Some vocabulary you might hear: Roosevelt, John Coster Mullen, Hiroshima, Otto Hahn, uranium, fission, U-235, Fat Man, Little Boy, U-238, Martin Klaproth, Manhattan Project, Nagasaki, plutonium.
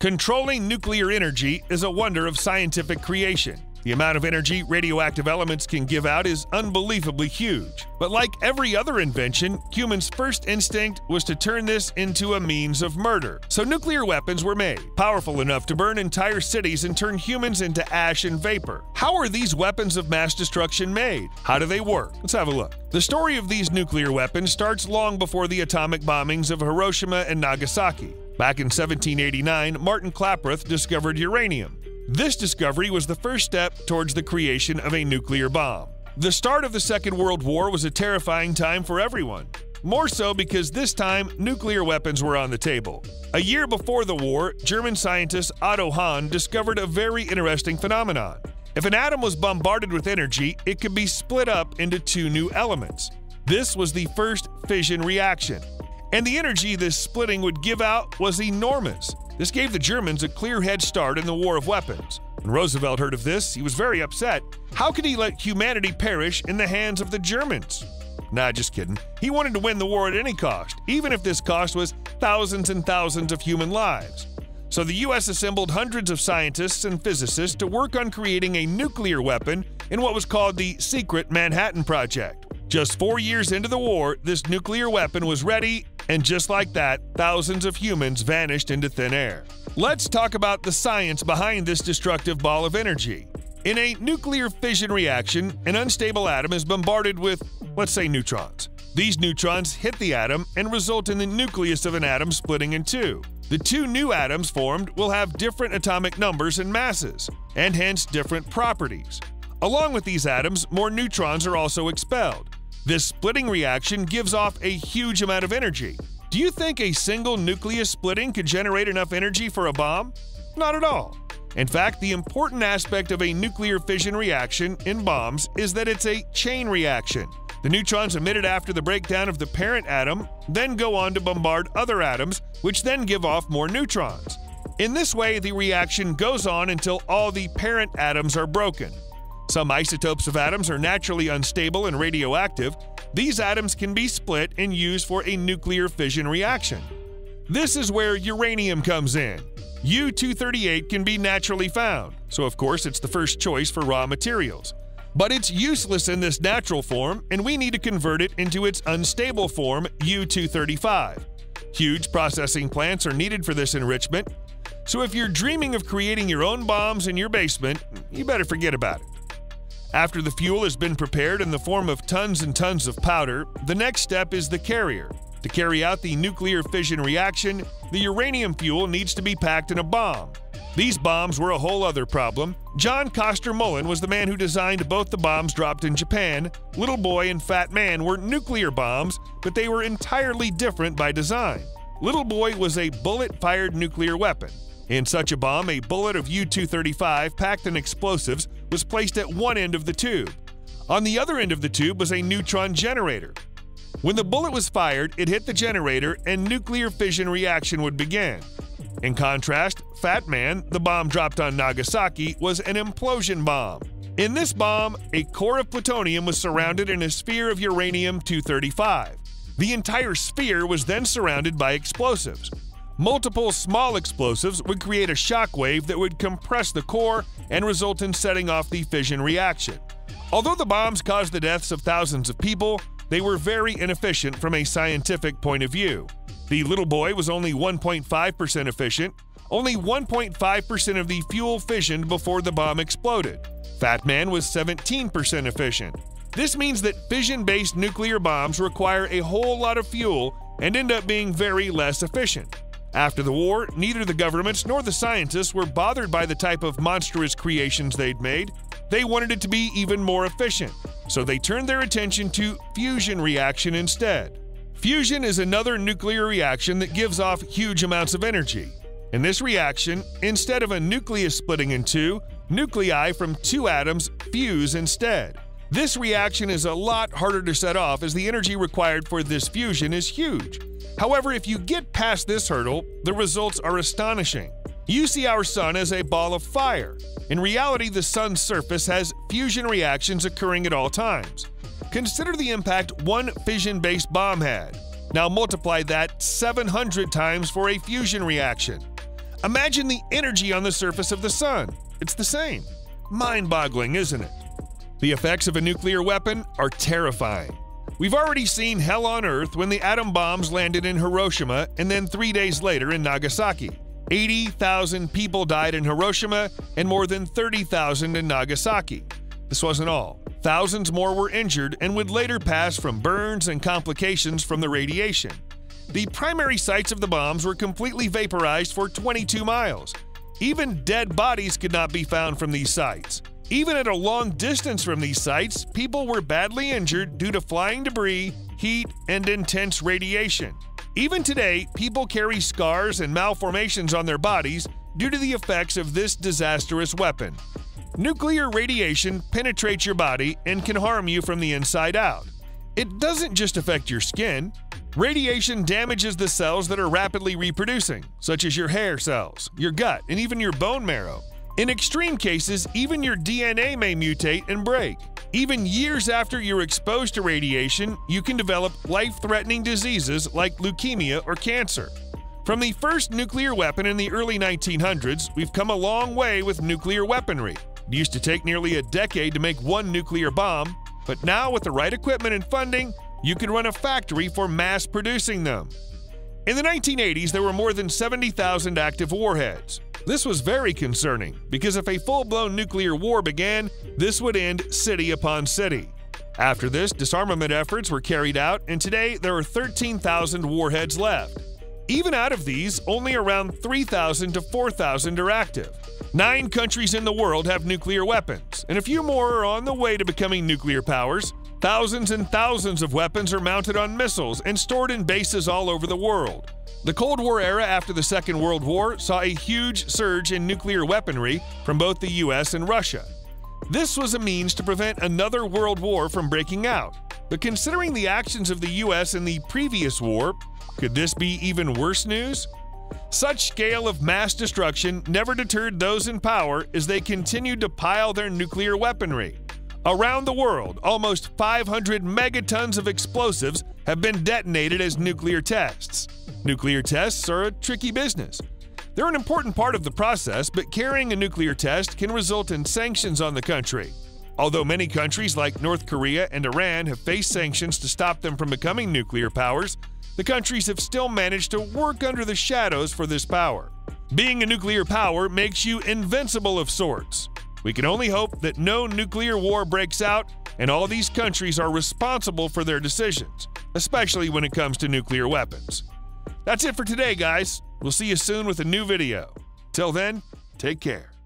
Controlling nuclear energy is a wonder of scientific creation. The amount of energy radioactive elements can give out is unbelievably huge. But like every other invention, humans' first instinct was to turn this into a means of murder. So nuclear weapons were made, powerful enough to burn entire cities and turn humans into ash and vapor. How are these weapons of mass destruction made? How do they work? Let's have a look. The story of these nuclear weapons starts long before the atomic bombings of Hiroshima and Nagasaki. Back in 1789, Martin Klaproth discovered uranium. This discovery was the first step towards the creation of a nuclear bomb. The start of the Second World War was a terrifying time for everyone, more so because this time nuclear weapons were on the table. A year before the war, German scientist Otto Hahn discovered a very interesting phenomenon. If an atom was bombarded with energy, it could be split up into two new elements. This was the first fission reaction, and the energy this splitting would give out was enormous. This gave the Germans a clear head start in the war of weapons. When Roosevelt heard of this, he was very upset. How could he let humanity perish in the hands of the Germans? Nah, just kidding. He wanted to win the war at any cost, even if this cost was thousands and thousands of human lives. So the U.S. assembled hundreds of scientists and physicists to work on creating a nuclear weapon in what was called the secret Manhattan Project. Just 4 years into the war, this nuclear weapon was ready. And just like that, thousands of humans vanished into thin air. Let's talk about the science behind this destructive ball of energy. In a nuclear fission reaction, an unstable atom is bombarded with, let's say, neutrons. These neutrons hit the atom and result in the nucleus of an atom splitting in two. The two new atoms formed will have different atomic numbers and masses, and hence different properties. Along with these atoms, more neutrons are also expelled. This splitting reaction gives off a huge amount of energy. Do you think a single nucleus splitting could generate enough energy for a bomb? Not at all. In fact, the important aspect of a nuclear fission reaction in bombs is that it's a chain reaction. The neutrons emitted after the breakdown of the parent atom then go on to bombard other atoms, which then give off more neutrons. In this way, the reaction goes on until all the parent atoms are broken. Some isotopes of atoms are naturally unstable and radioactive. These atoms can be split and used for a nuclear fission reaction. This is where uranium comes in. U-238 can be naturally found, so of course it's the first choice for raw materials. But it's useless in this natural form, and we need to convert it into its unstable form, U-235. Huge processing plants are needed for this enrichment. So if you're dreaming of creating your own bombs in your basement, you better forget about it. After the fuel has been prepared in the form of tons and tons of powder, the next step is the carrier. To carry out the nuclear fission reaction, the uranium fuel needs to be packed in a bomb. These bombs were a whole other problem. John Coster Mullen was the man who designed both the bombs dropped in Japan. Little Boy and Fat Man were nuclear bombs, but they were entirely different by design. Little Boy was a bullet-fired nuclear weapon. In such a bomb, a bullet of U-235 packed in explosives was placed at one end of the tube. On the other end of the tube was a neutron generator. When the bullet was fired, it hit the generator and nuclear fission reaction would begin. In contrast, Fat Man, the bomb dropped on Nagasaki, was an implosion bomb. In this bomb, a core of plutonium was surrounded in a sphere of uranium-235. The entire sphere was then surrounded by explosives. Multiple small explosives would create a shock wave that would compress the core and result in setting off the fission reaction. Although the bombs caused the deaths of thousands of people, they were very inefficient from a scientific point of view. The Little Boy was only 1.5% efficient. Only 1.5% of the fuel fissioned before the bomb exploded. Fat Man was 17% efficient. This means that fission-based nuclear bombs require a whole lot of fuel and end up being very less efficient. After the war, neither the governments nor the scientists were bothered by the type of monstrous creations they'd made. They wanted it to be even more efficient, so they turned their attention to fusion reaction instead. Fusion is another nuclear reaction that gives off huge amounts of energy. In this reaction, instead of a nucleus splitting in two, nuclei from two atoms fuse instead. This reaction is a lot harder to set off as the energy required for this fusion is huge. However, if you get past this hurdle, the results are astonishing. You see our sun as a ball of fire. In reality, the sun's surface has fusion reactions occurring at all times. Consider the impact one fission-based bomb had. Now multiply that 700 times for a fusion reaction. Imagine the energy on the surface of the sun. It's the same. Mind-boggling, isn't it? The effects of a nuclear weapon are terrifying. We've already seen hell on Earth when the atom bombs landed in Hiroshima and then 3 days later in Nagasaki. 80,000 people died in Hiroshima and more than 30,000 in Nagasaki. This wasn't all. Thousands more were injured and would later pass from burns and complications from the radiation. The primary sites of the bombs were completely vaporized for 22 miles. Even dead bodies could not be found from these sites. Even at a long distance from these sites, people were badly injured due to flying debris, heat, and intense radiation. Even today, people carry scars and malformations on their bodies due to the effects of this disastrous weapon. Nuclear radiation penetrates your body and can harm you from the inside out. It doesn't just affect your skin. Radiation damages the cells that are rapidly reproducing, such as your hair cells, your gut, and even your bone marrow. In extreme cases, even your DNA may mutate and break. Even years after you're exposed to radiation, you can develop life-threatening diseases like leukemia or cancer. From the first nuclear weapon in the early 1900s, we've come a long way with nuclear weaponry. It used to take nearly a decade to make one nuclear bomb, but now with the right equipment and funding, you can run a factory for mass producing them. In the 1980s, there were more than 70,000 active warheads. This was very concerning, because if a full-blown nuclear war began, this would end city upon city. After this, disarmament efforts were carried out, and today there are 13,000 warheads left. Even out of these, only around 3,000 to 4,000 are active. 9 countries in the world have nuclear weapons, and a few more are on the way to becoming nuclear powers. Thousands and thousands of weapons are mounted on missiles and stored in bases all over the world. The Cold War era after the Second World War saw a huge surge in nuclear weaponry from both the US and Russia. This was a means to prevent another world war from breaking out. But considering the actions of the US in the previous war, could this be even worse news? Such scale of mass destruction never deterred those in power as they continued to pile their nuclear weaponry. Around the world, almost 500 megatons of explosives have been detonated as nuclear tests. Nuclear tests are a tricky business. They're an important part of the process, but carrying a nuclear test can result in sanctions on the country. Although many countries like North Korea and Iran have faced sanctions to stop them from becoming nuclear powers, the countries have still managed to work under the shadows for this power. Being a nuclear power makes you invincible of sorts. We can only hope that no nuclear war breaks out and all these countries are responsible for their decisions, especially when it comes to nuclear weapons. That's it for today, guys. We'll see you soon with a new video. Till then, take care.